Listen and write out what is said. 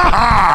Ha ha!